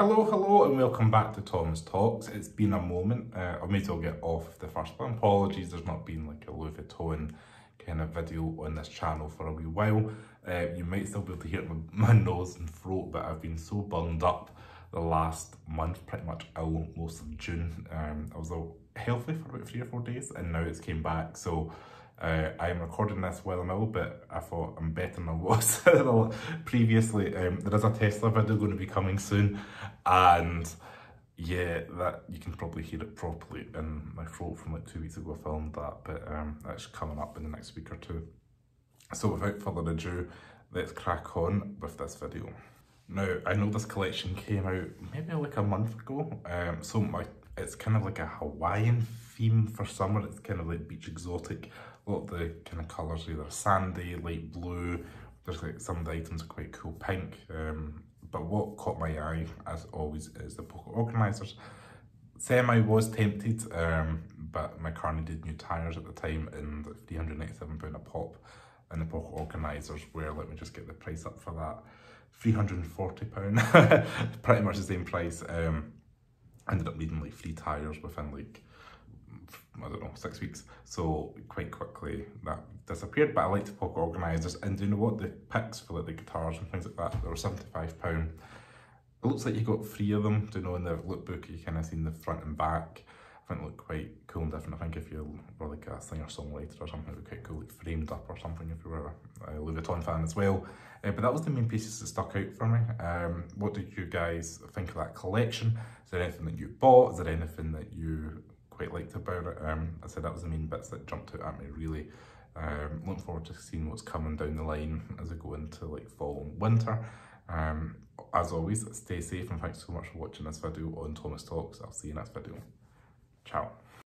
Hello and welcome back to Thomas Talks. It's been a moment. I may as well get off the first one. Apologies, there's not been like a Louis Vuitton kind of video on this channel for a wee while. You might still be able to hear my nose and throat, but I've been so bunged up the last month, pretty much ill most of June. I was healthy for about 3 or 4 days and now it's came back, so I am recording this well and all, but I thought I'm better than I was previously. There is a Tesla video going to be coming soon, and yeah, that you can probably hear it properly in my throat from like 2 weeks ago I filmed that, but that's coming up in the next week or two. So without further ado, let's crack on with this video. Now, I know this collection came out maybe like a month ago, so it's kind of like a Hawaiian theme for summer. It's kind of like beach exotic. A lot of the kind of colours are either sandy, light blue. There's like some of the items are quite cool, pink. But what caught my eye, as always, is the Poker organisers. Semi was tempted, but my car needed new tyres at the time, and £387 a pop. And the Poker organisers were, let me just get the price up for that, £340, pretty much the same price. Ended up needing like 3 tyres within like, I don't know, 6 weeks. So quite quickly that disappeared, but I like to Poker organisers. And do you know what, the picks for like the guitars and things like that, they were £75. It looks like you got 3 of them. Do you know, in the lookbook you kind of seen the front and back. I think it looked quite cool and different. I think if you were like a singer-songwriter or something, it would be quite cool, like framed up or something, if you were a Louis Vuitton fan as well. But that was the main pieces that stuck out for me. What did you guys think of that collection? Is there anything that you bought? Is there anything that you quite liked about it? I said that was the main bits that jumped out at me, really. Looking forward to seeing what's coming down the line as we go into like fall and winter. As always, stay safe and thanks so much for watching this video on Thomas Talks. I'll see you next video. Ciao.